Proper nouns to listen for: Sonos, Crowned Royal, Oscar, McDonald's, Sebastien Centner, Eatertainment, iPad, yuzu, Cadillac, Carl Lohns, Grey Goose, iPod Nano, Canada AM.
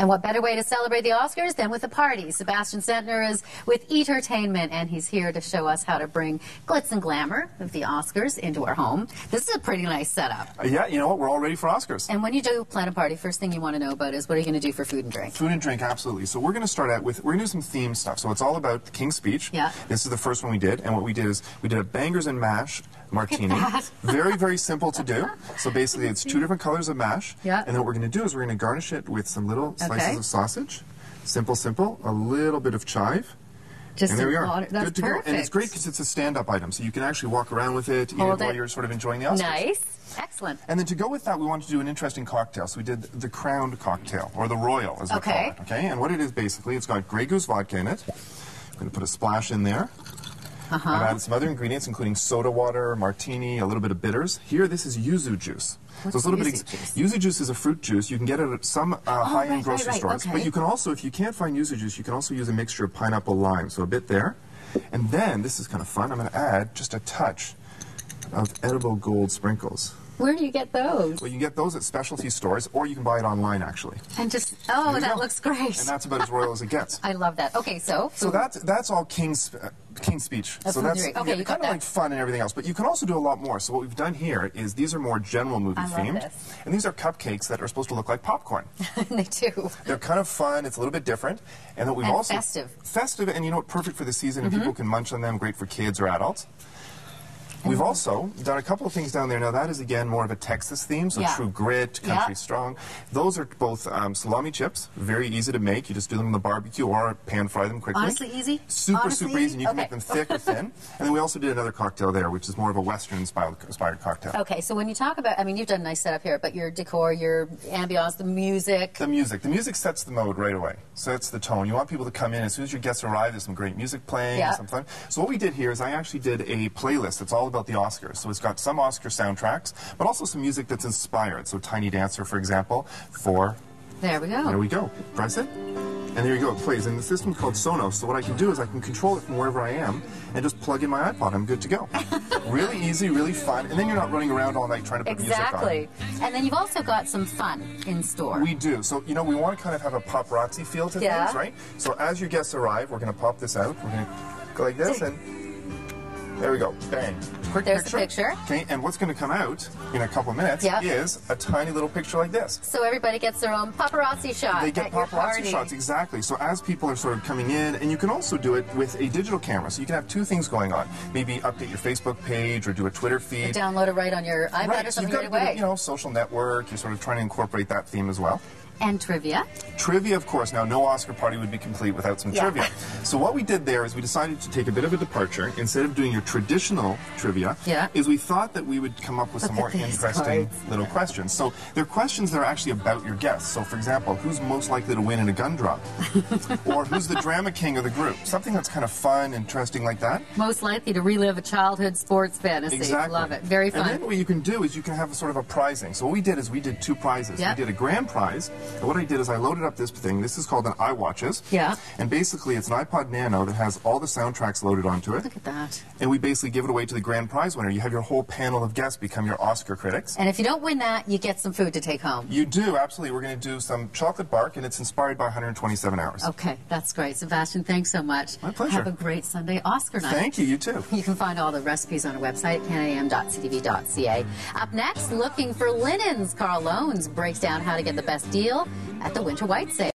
And what better way to celebrate the Oscars than with a party? Sebastien Centner is with Eatertainment, and he's here to show us how to bring glitz and glamour of the Oscars into our home. This is a pretty nice setup. Yeah, you know what? We're all ready for Oscars. And when you do plan a party, first thing you want to know about is what are you going to do for food and drink? Food and drink, absolutely. So we're going to start out with, we're going to do some theme stuff. So it's all about the King's Speech. Yeah. This is the first one we did, and what we did is we did a bangers and mash martini. Very, very simple to do. So basically it's two different colors of mash. Yeah. And then what we're going to do is we're going to garnish it with some little slices of sausage. Simple, simple. A little bit of chive. Just and there we are. Water. That's good to perfect. Go. And it's great because it's a stand-up item, so you can actually walk around with it, eat it while you're sort of enjoying the Oscars. Nice. Excellent. And then to go with that, we wanted to do an interesting cocktail. So we did the Crowned Cocktail, or the Royal, as we call it. Okay. And what it is, basically, it's got Grey Goose vodka in it. I'm going to put a splash in there. I've added some other ingredients, including soda water, martini, a little bit of bitters. Here, this is yuzu juice. What's so it's a little bit. Yuzu juice is a fruit juice. You can get it at some high-end grocery stores. Okay. But you can also, if you can't find yuzu juice, you can also use a mixture of pineapple lime. So a bit there. And then, this is kind of fun, I'm going to add just a touch of edible gold sprinkles. Where do you get those? Well, you get those at specialty stores, or you can buy it online, actually. And just, oh, that looks great. And that's about as royal as it gets. I love that. Okay, so? So that's all King's Speech. That's so that's you kind of like fun and everything else, but you can also do a lot more. So what we've done here is these are more general movie themed, and these are cupcakes that are supposed to look like popcorn. They do. They're kind of fun. It's a little bit different, and that we've also festive, and you know, perfect for the season, and people can munch on them. Great for kids or adults. We've also done a couple of things down there. Now, that is, again, more of a Texas theme, so True Grit, Country Strong. Those are both salami chips, very easy to make. You just do them on the barbecue or pan fry them quickly. Honestly easy? Super easy, and you can make them thick or thin. And then we also did another cocktail there, which is more of a Western-inspired cocktail. Okay, so when you talk about, I mean, you've done a nice setup here, but your decor, your ambiance, the music. The music sets the mode right away, sets the tone. You want people to come in. As soon as your guests arrive, there's some great music playing and some fun. So what we did here is I actually did a playlist that's all about the Oscars. So it's got some Oscar soundtracks, but also some music that's inspired. So Tiny Dancer, for example, There we go. Press it. And there you go, it plays. And the system's called Sonos, so what I can do is I can control it from wherever I am and just plug in my iPod. I'm good to go. Really easy, really fun, and then you're not running around all night trying to put music on. Exactly. And then you've also got some fun in store. We do. So, you know, we want to kind of have a paparazzi feel to things, right? So as your guests arrive, we're going to pop this out. We're going to go like this and... there we go. Bang. There's a picture. Okay, and what's going to come out in a couple of minutes is a tiny little picture like this. So everybody gets their own paparazzi shot. They get paparazzi shots, exactly. So as people are sort of coming in, and you can also do it with a digital camera. So you can have two things going on. Maybe update your Facebook page or do a Twitter feed. Or download it right on your iPad or something right away. You know, social network. You're sort of trying to incorporate that theme as well. And trivia. Trivia, of course. Now, no Oscar party would be complete without some trivia. So what we did there is we decided to take a bit of a departure. Instead of doing your traditional trivia, is we thought that we would come up with some more interesting little questions. So they're questions that are actually about your guests. So, for example, who's most likely to win in a gun drop? Or who's the drama king of the group? Something that's kind of fun, interesting like that. Most likely to relive a childhood sports fantasy. Exactly. Love it. Very fun. And then what you can do is you can have a sort of a prizing. So what we did is we did two prizes. Yep. We did a grand prize. And what I did is I loaded up this thing. This is called an iWatches. Yeah. And basically, it's an iPod Nano that has all the soundtracks loaded onto it. Look at that. And we basically give it away to the grand prize winner. You have your whole panel of guests become your Oscar critics. And if you don't win that, you get some food to take home. You do, absolutely. We're going to do some chocolate bark, and it's inspired by 127 hours. Okay, that's great. Sebastien, thanks so much. My pleasure. Have a great Sunday Oscar night. Thank you. You too. You can find all the recipes on our website, canadaam.ctv.ca. Up next, looking for linens, Carl Lohns breaks down how to get the best deal at the Winter White Sale.